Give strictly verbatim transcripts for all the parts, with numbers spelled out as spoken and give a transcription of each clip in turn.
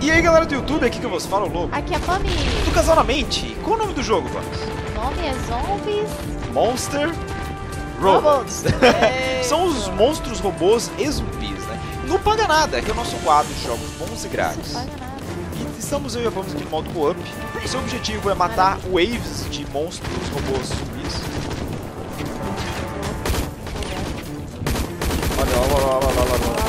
E aí galera do YouTube, aqui que eu vos falo, Lobo. Aqui é a Pamis. Do Casal Na Mente. Qual o nome do jogo, Pamis? O nome é Zombies Monsters Robots. São os monstros, robôs e zumbis, né? Não paga nada, que é o nosso quadro de jogos bons e grátis. Não paga nada. E estamos eu e a Pamis aqui no modo co-op. O seu objetivo é matar waves de monstros, robôs e zumbis. Olha, olha, olha, olha, olha, olha.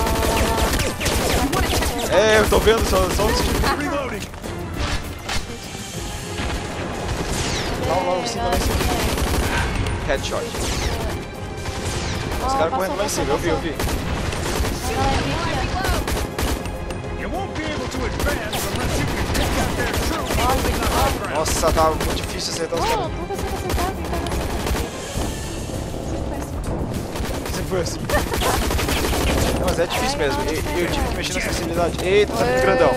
É, eu tô vendo, só, só os tipos de reloading. Lá, lá, o cima, lá em cima. Headshot. Os caras correndo lá em cima, eu vi, eu vi. Nossa, tá muito difícil acertar os caras. Você foi assim. Não, mas é difícil mesmo, eu, eu tive que mexer na sensibilidade. Eita, tá muito grandão.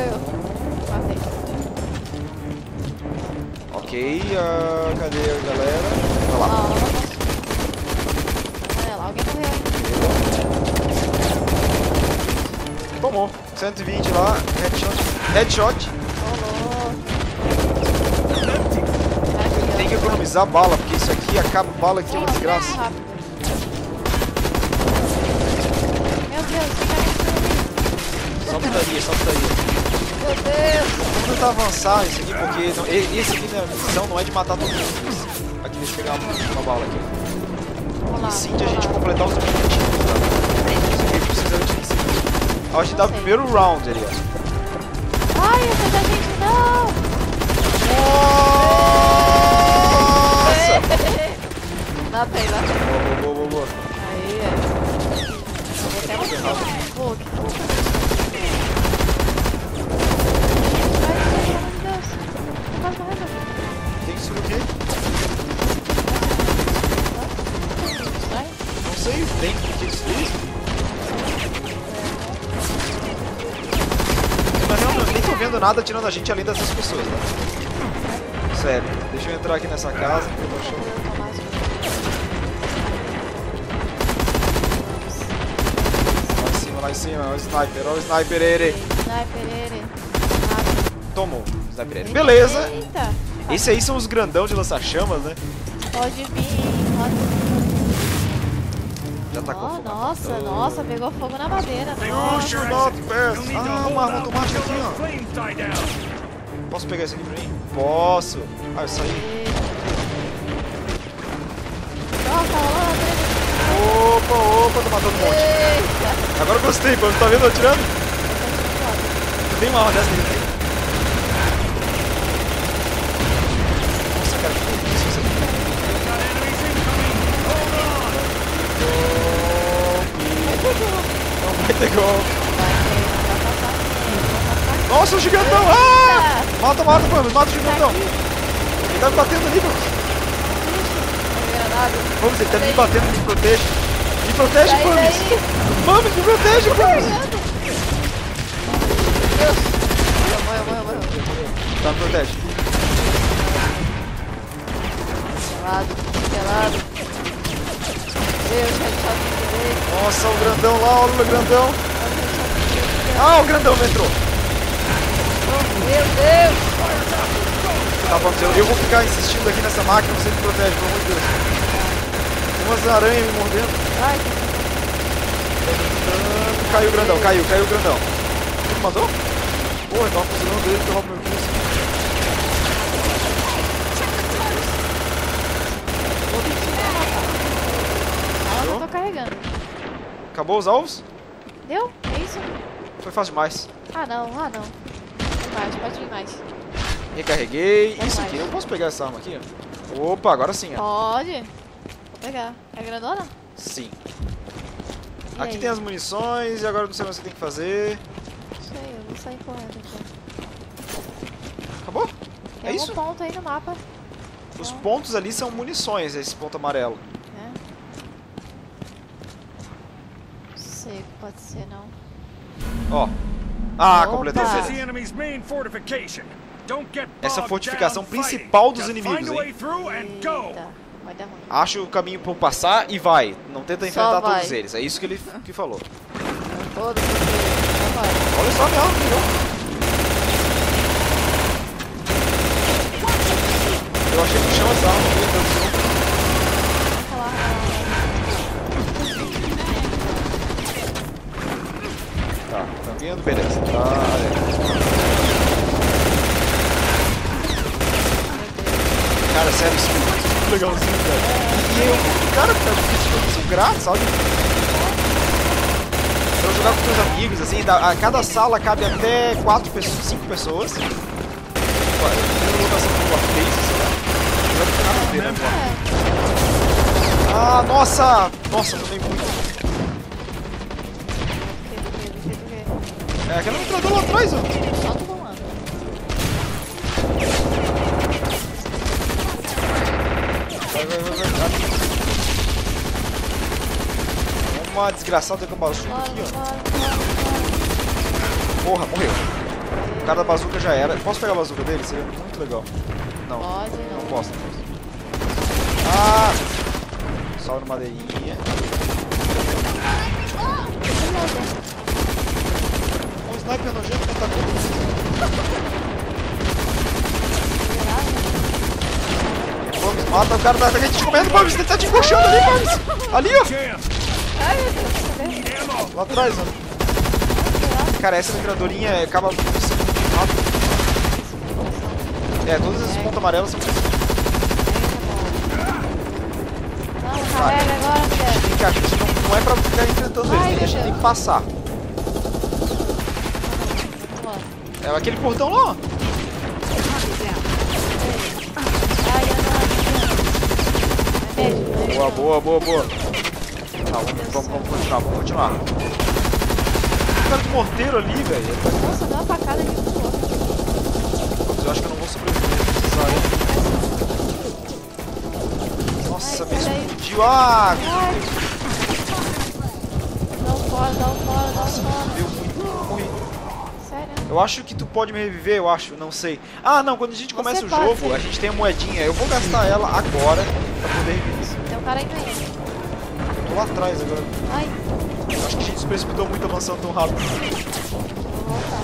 Ok, uh, cadê a galera? Olha lá. Olha lá, alguém morreu aí. Tomou, cento e vinte lá, headshot. Headshot. Tem que economizar bala, porque isso aqui acaba bala que é uma desgraça. Só putaria, só putaria. Meu Deus! Vamos tentar avançar isso aqui, porque não, esse aqui na missão não é de matar todo mundo. Aqui, deixa eu pegar uma, uma bala aqui. E sim de a gente completar os objetivos, tá? A gente precisa de cinco. Eu acho que dá o primeiro round ali, ó. Ai, essa da gente não! Nossa! Matei, matei. Boa, boa, boa, boa. Aí, é. Eu vou até mostrar. Boa, que bom. Tem que subir o quê? Não sei, tem que subir. Mas não, eu nem tô vendo nada tirando a gente além dessas pessoas, né? Sério, deixa eu entrar aqui nessa casa. Eu tô achando. Lá em cima, lá em cima, olha o sniper, olha o sniper, ele. Tomou. Beleza! Eita. Esse aí são os grandão de lança-chamas, né? Pode vir, pode vir. Já tacou oh, fogo. Nossa, na nossa, pegou fogo na madeira. Puxa o nosso pé! Ah, uma arma automática aqui, ó. Posso pegar isso aqui pra mim? Posso! Ah, isso aí. Opa, opa, tô matando um monte. Agora eu gostei, pô. Tá vendo eu atirando? Tem uma arma dessa aqui. Nossa, o gigantão! Ah! Mata, mata, mano, mata o gigantão! Ele tá me batendo ali, mano! Vamos, ele tá me batendo, me protege! Me protege, Pamis! Pamis, me protege, Pamis! Morreu, morreu, morreu! Tá, me protege! Pelado, pelado! Nossa, o grandão lá, olha o grandão. Ah, o grandão entrou. Meu Deus. Tá bom, eu vou ficar insistindo aqui nessa máquina, você me protege, pelo amor de Deus. Tem umas aranhas me mordendo. Ai. Caiu o grandão, caiu, caiu o grandão. Você me matou? Porra, eu tava funcionando dele, eu roubo meu pulso. Acabou os alvos? Deu? É isso? Foi fácil demais. Ah não, ah não. Mais, pode ir mais. Recarreguei. Pode isso mais. Aqui, eu posso pegar essa arma aqui? Opa, agora sim. Ó. Pode. Vou pegar. É grandona? Sim. E aqui aí? Tem as munições e agora eu não sei mais o que tem que fazer. Isso aí, eu vou sair correndo aqui. Acabou? Tem é isso? Tem um ponto aí no mapa. Os então... pontos ali são munições, esse ponto amarelo. Pode ser, não. Ó. Oh. Ah, opa. Completou. Essa é a fortificação principal dos inimigos, hein? Eita, vai dar ruim. Acha o caminho pra eu passar e vai. Não tenta enfrentar todos eles. É isso que ele que falou. Olha os Sobe alto, viu? Eu achei que tinha umas armas ali, então. Tá, tá vindo, beleza. Tá, é. Cara, sério, isso foi muito legalzinho, cara. E eu, cara, eu fiz grátis, sabe? Então eu jogava com meus amigos, assim, a cada sala cabe até quatro pessoas, cinco pessoas. Eu tenho locação com uma face, sei lá. Eu não tenho nada a ver, né, pô? Ah, nossa! Nossa, eu tomei muito. É, aquela metralhadora lá atrás, ó. Só tu não anda. Vai, vai, vai, vai. Uma desgraçada com a bazuca aqui, ó. Porra, morreu. O cara da bazuca já era. Posso pegar a bazuca dele? Seria muito legal. Não, pode, não. Não posso, não posso. Ah! Só na madeirinha. Não é pelo jeito que tá tudo. Pamis, mata o cara da gente comendo, Pamis. Ele tá te encoxando ali, Pamis. Ali, ó. Ai, meu Deus. Lá atrás, ó. Cara, essa metralhadorinha acaba muito rápido. É, todas as pontas amarelas são precisos. Cara, a gente tem que achar. Isso não é pra ficar enfrentando eles. A gente tem que passar. É aquele portão lá, ó. Boa, boa, boa, boa. Tá, vamos, vamos, vamos continuar, vamos continuar. O cara do morteiro ali, velho. Nossa, dá uma facada aqui no outro. Eu acho que eu não vou sobreviver. Nossa, me explodiu. Ah! Dá um fora, dá um fora, dá um fora. Deu muito ruim. Eu acho que tu pode me reviver, eu acho, não sei. Ah, não, quando a gente começa o jogo, a gente tem a moedinha. Eu vou gastar ela agora pra poder reviver isso. Tem um cara aí pra ele. Eu tô lá atrás agora. Ai. Eu acho que a gente se precipitou muito avançando tão rápido. Vou voltar.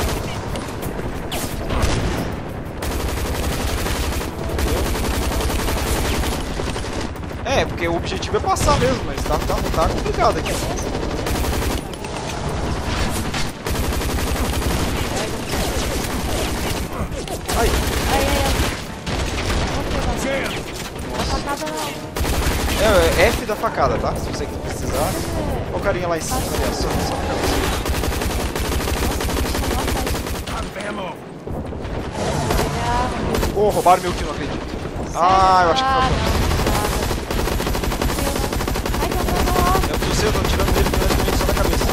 É, porque o objetivo é passar mesmo, mas tá, tá, tá complicado aqui. Ai! Ai, ai, ai! Nossa. A facada não! É, F da facada, tá? Se você precisar. Olha o carinha lá em cima, olha só, só pra cabeça. Oh, roubaram meu kill, não acredito. Ah, eu acho que foi. Eu não sei, eu tô tirando dele, mas só da cabeça.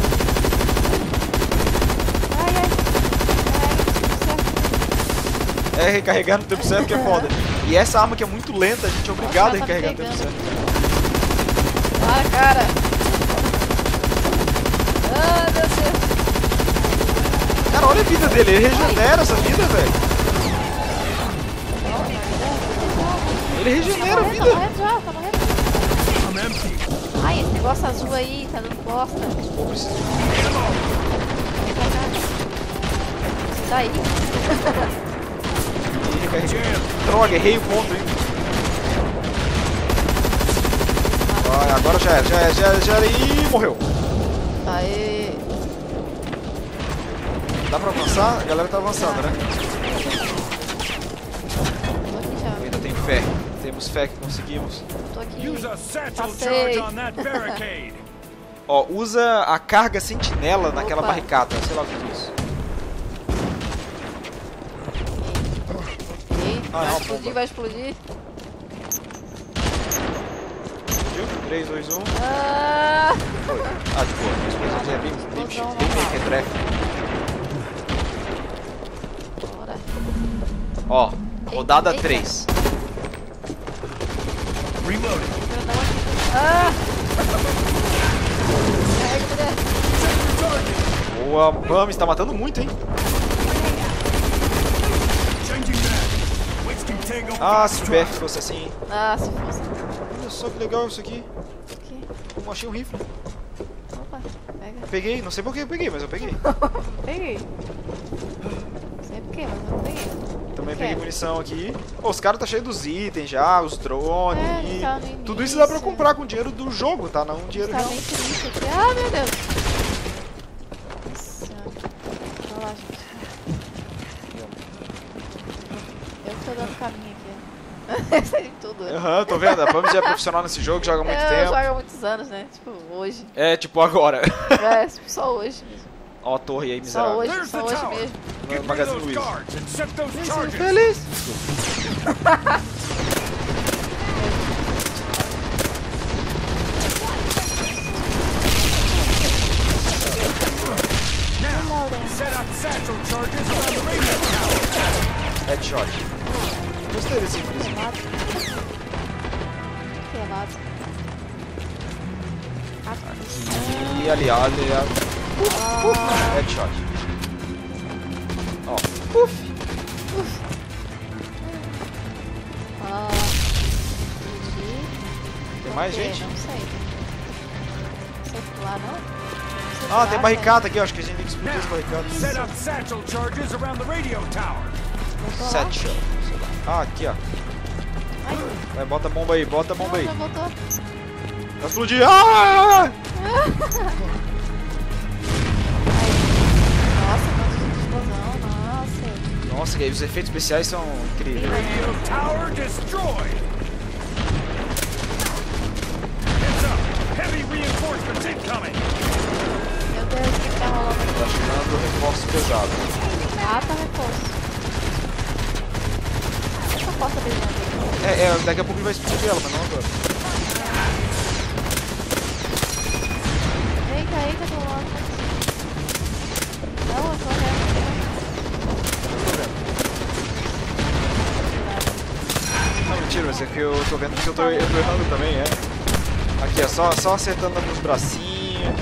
É, recarregar no tempo certo que é foda. E essa arma que é muito lenta, a gente é obrigado a recarregar no tempo certo. Ah, cara! Ah, meu Deus! Cara, olha a vida dele, ele regenera essa vida, velho. Ele regenera a vida. Tá morrendo já, tá morrendo. Ai, esse negócio azul aí, tá dando bosta. Pô, preciso. Tá aí. Droga, errei o ponto, hein? Vai, agora já era, já era, já era, já era e morreu. Aê! Dá pra avançar? A galera tá avançando, né? Eu ainda tenho fé. Temos fé que conseguimos. Tô aqui. Passei. Ó, usa a carga sentinela naquela barricada. Sei lá o que é isso. Ah, vai explodir, bomba. Vai explodir. Explodiu? três, dois, um. Ah, ah de boa. A explosão já é bem retrefe. Bora. Ó, rodada três. Reload. Ah! Boa, Pamis, tá matando muito, hein? Ah, se o B F fosse assim, hein? Ah, se fosse. Olha só que legal isso aqui. O quê? Eu achei um rifle. Opa, pega. Eu peguei, não sei por que eu peguei, mas eu peguei. Peguei. aqui, mas eu não peguei. Também peguei munição aqui. Oh, os caras tá cheio dos itens já, os drones. É, tá no início. Tudo isso dá pra comprar com dinheiro do jogo, tá? Não dinheiro tá real. Bem triste aqui. Ah, meu Deus. Nossa. Olha lá, gente. Eu tô dando caminho aqui. Eu sei de tudo. Aham, uhum, tô vendo. A Pamis já é profissional nesse jogo, joga muito eu tempo. Joga há muitos anos, né? Tipo, hoje. É, tipo agora. É, tipo, só hoje mesmo. Ó a torre aí, miserável. Só hoje, só hoje mesmo. No Magazine Luiza. Feliz! Headshot. Gostei desse prisma. Aqui, ali, ali, ali. Puf, puf, ah. Headshot. Ó, puf, puf. Ah, entendi. Tem mais gente? Não sei. Não sei pular, não? Não sei pular, ah, tem barricada aqui, acho que a gente tem que explodir as barricadas. Set up satchel charges around the radio tower. Satchel. Ah, aqui, ó. Ai. Vai, bota a bomba aí, bota a bomba aí. Vai explodir. Ah! Nossa, que aí os efeitos especiais são incríveis. Radio tower destroyed. Heads up. Heavy reinforcements incoming. Meu Deus, o que tá rolando aqui? Tá chegando reforço pesado. Ah, tá reforço. Essa porta beijando. É, é, daqui a pouco ele vai explodir ela, mas não agora. Eita, eita, tô louco. Não, eu tô vendo. Mentira, mas é que eu tô vendo que eu tô, eu tô errando também, é. Aqui, é só, só acertando nos bracinhos.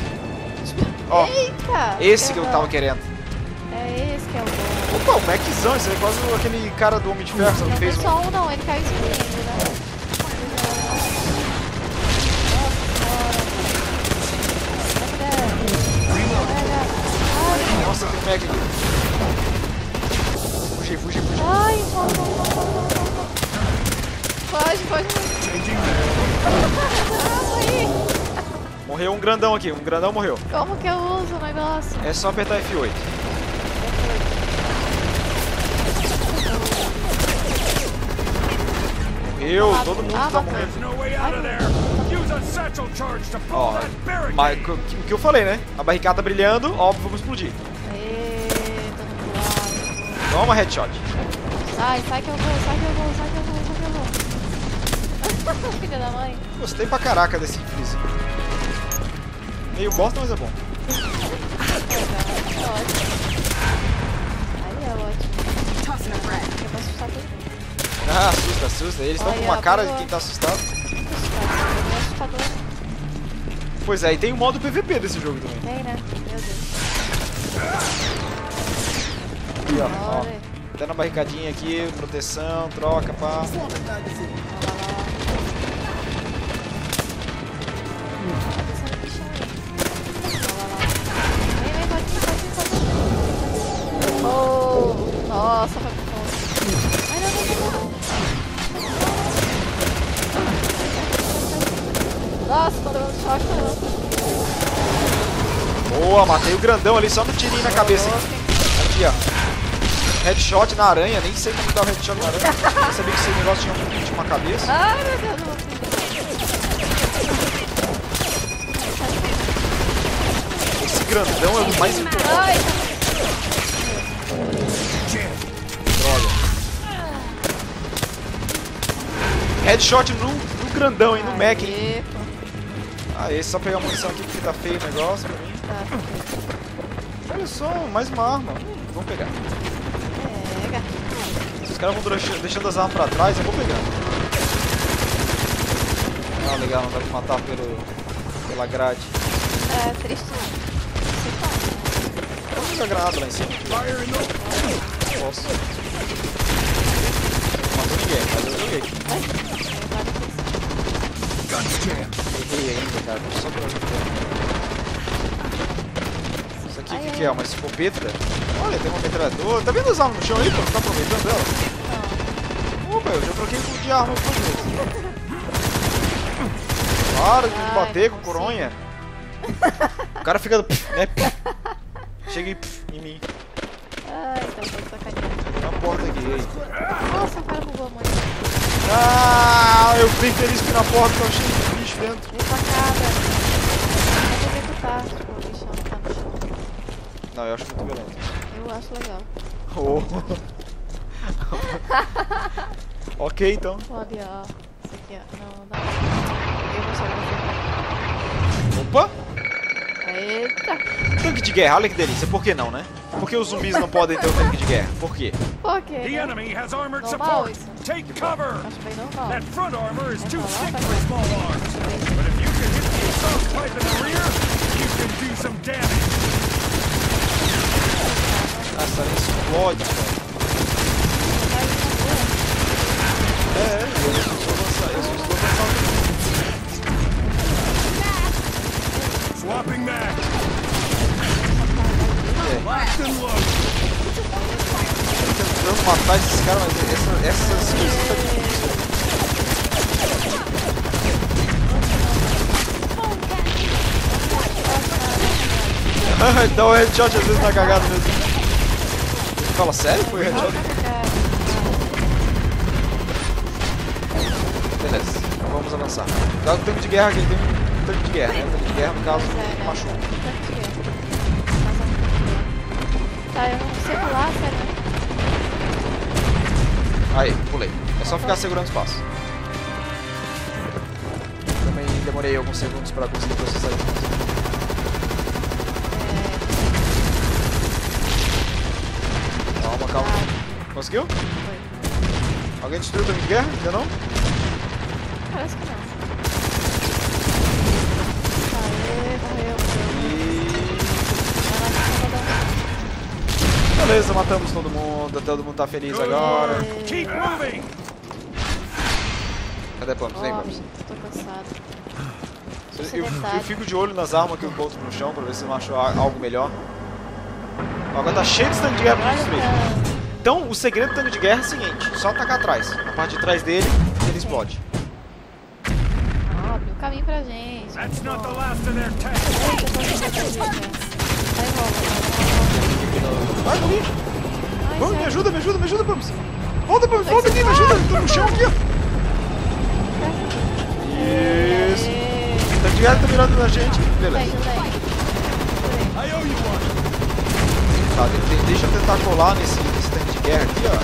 Ó, oh, esse que eu tava querendo. É esse que é o bom. Opa, o Maczão, esse é quase aquele cara do Homem de Ferro, não fez? Não, só um não, ele caiu escondido, né? Nossa, tem Mac aqui. Fugi, fugi, fugi. Ai, volta, volta, volta. Pode, pode. Morreu um grandão aqui, um grandão morreu. Como que eu uso o negócio? É só apertar F oito. Morreu, ah, todo mundo ah, tá morrendo. Ó, mas o que eu falei, né? A barricada tá brilhando, óbvio, vamos explodir. Aê, tô no Toma headshot. Sai, sai que eu vou, sai que eu vou, sai que eu vou. Filha da mãe. Gostei pra caraca desse freeze. Meio bosta, mas é bom. Aí é ótimo. Eu posso assustar todo mundo. Ah, assusta, assusta. Eles estão com uma cara de quem tá assustado. Assustador. Pois é, e tem o modo P V P desse jogo também. Tem, né? Meu Deus. Aqui, ó. Até na barricadinha aqui, proteção, troca, pá. Nossa, foi bom. Ai, não, não, não, não. Nossa, tô dando choque, não. Boa, matei o grandão ali só no tirinho na cabeça. Aqui, ó. Headshot na aranha, nem sei como dá o headshot na aranha. Eu sabia que esse negócio tinha um de uma cabeça. Ai, meu Deus, não. Esse grandão é o mais importante. Headshot no, no grandão, hein? No Mac, hein? Ah, esse só pegar a munição aqui porque tá feio o negócio pra mim. Tá. Olha só, mais uma arma. Hum, vamos pegar. Pega. Se os caras vão deixando as armas pra trás, eu vou pegar. Ah, legal, não vai me matar pelo, pela grade. É, triste. Vou jogar granada lá em cima. Não posso. Não matou ninguém, mas eu joguei. Errei ainda, cara. Só pra... Isso aqui aqui, o que, que é? Uma escopeta? Olha, tem uma metralhadora. Tá vendo os armas no chão aí, pô? Tá aproveitando ela? Opa, eu já troquei de arma por vezes. Para de me bater com coronha. O cara fica... né? Chega e em mim. Ai, tá bom, sacanagem. Tá na porta aqui. Nossa, o cara roubou a mãe. Ah, eu bem feliz que na porta tava cheio de bicho dentro. Minha facada. Eu vou executar, tipo, o bichão tá no chão. Não, eu acho muito violento. Eu acho legal. Oh. Ok, então. Pode, ó. Isso aqui, ó. Não, não dá. Eu vou só botar. Opa! Eita! Tanque de guerra, olha que delícia, por que não, né? Por que os zumbis não podem ter o tanque de guerra? Por quê? Por quê? Né? Normal isso. Take cover. Acho bem normal. That front armor is too thick for small arms. But if you can hit the assault pipe in the rear, you can do some damage. Nossa, explode, cara. É, eu não estou avançando, eu estou avançando. Swapping back. Locked and loaded. Tentando matar esses caras, mas essa, essas coisas estão difíceis. Dá um headshot às vezes na cagada mesmo. Fala sério? Foi headshot? Beleza, vamos avançar. Dá um tanque de guerra aqui, tem. Tanque de guerra, né? Tanque de guerra no caso do machuca. Tá, eu não sei pular, sério. Aí, pulei. É só ficar segurando espaço. Também demorei alguns segundos pra conseguir processar isso. Calma, calma. Conseguiu? Foi. Alguém destruiu o tanque de guerra? Ainda não? Parece que não. Beleza, matamos todo mundo, todo mundo tá feliz Good agora. Cadê Pamis? Vem, Pamis. Tô cansado. Eu, eu, eu fico de olho nas armas que eu encontro no chão pra ver se eu acho algo melhor. Agora tá cheio de tanque de guerra pra destruir. Então, o segredo do tanque de guerra é o seguinte: só atacar atrás. Na parte de trás dele, ele explode. Ah, abre o caminho pra gente. That's not the last of their tanks. Vai, Pamis! Vamos, me ajuda, me ajuda, me ajuda, Pamis! Volta, Pamis, volta aqui, me ajuda! Tô no chão aqui, ó! Isso! Tá ligado, tá virado na gente! Beleza! Tá, deixa eu tentar colar nesse tanque de guerra aqui, ó!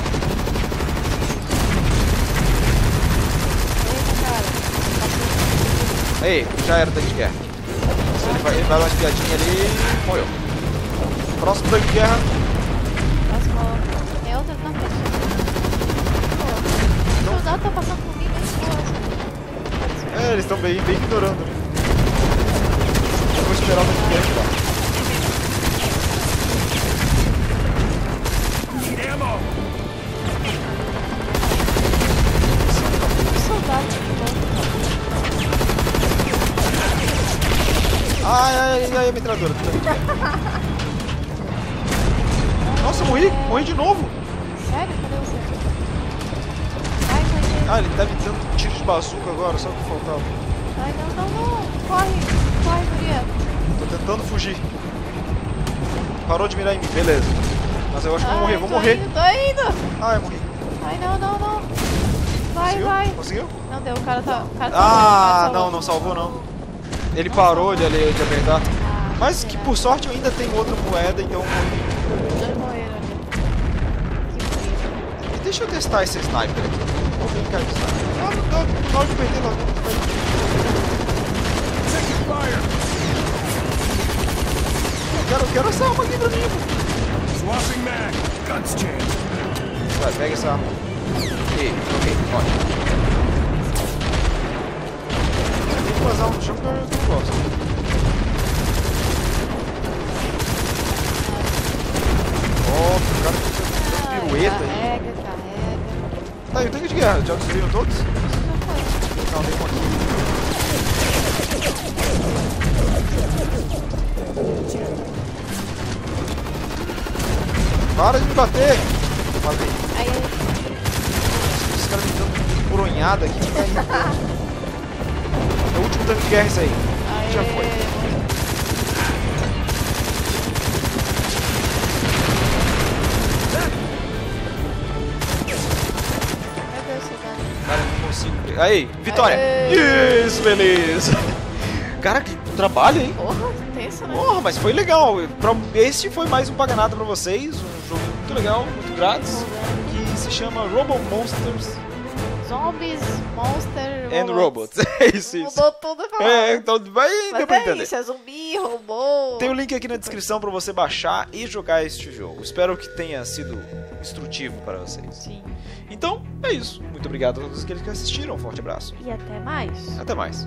Aí, já era o tanque de guerra! Ele vai, ele vai dar uma espiadinha ali e morreu! Próximo tanque de guerra. Próximo. É outra na frente. Não dá pra passar por mim, mas é, eles estão bem, bem ignorando. Eu vou esperar o tanque de guerra lá. Ai, ai, ai, metralhadora. Nossa, eu morri! Morri de novo! Sério? Cadê você? Ai, foi. Ah, ele tá me dando tiro de bazuca agora, só o que faltava. Ai, não, não, não! Corre! Corre, Maria! Tô tentando fugir. Parou de mirar em mim, beleza. Mas eu acho que eu vou morrer, vou morrer! Indo, tô indo! Ai, eu morri! Ai, não, não, não! Vai, Conseguiu? vai! Conseguiu? Não deu, o cara tá. O cara tá ah, morrendo, não, não salvou não. Ele não parou não. de ali de apertar. Ah, Mas que por sorte eu ainda tenho outra moeda, então eu morri. Deixa eu testar esse sniper aqui. Vou brincar de sniper. Ah, não dá, não dá de perder logo. Eu quero, eu quero essa arma aqui pra mim. Vai, pega essa arma. E, ok, pode. Eu tenho umas armas no chão que eu não gosto. Oh, cara, que pirueta aí. Tá, e o tanque de guerra? Já destruíram todos? Não, tem um aqui. Para de me bater! Aí. Os caras me dando coronhada aqui. É o último tanque de guerra isso aí. Aê. Já foi. Cara, eu não consigo. Aí, vitória! Aê. Isso, beleza! Cara, que trabalho, hein? Porra, tenso, né? Porra, mas foi legal. Este foi mais um Paganada pra vocês. Um jogo muito legal, muito grátis. Que se chama Robo Monsters. Zombies, Monsters and Robots. É isso, isso. Mudou tudo a falar. É, então vai deu pra entender. Isso, é zumbi, robô. Tem o um link aqui na descrição pra você baixar e jogar este jogo. Espero que tenha sido instrutivo para vocês. Sim. Então, é isso. Muito obrigado a todos aqueles que assistiram. Um forte abraço. E até mais. Até mais.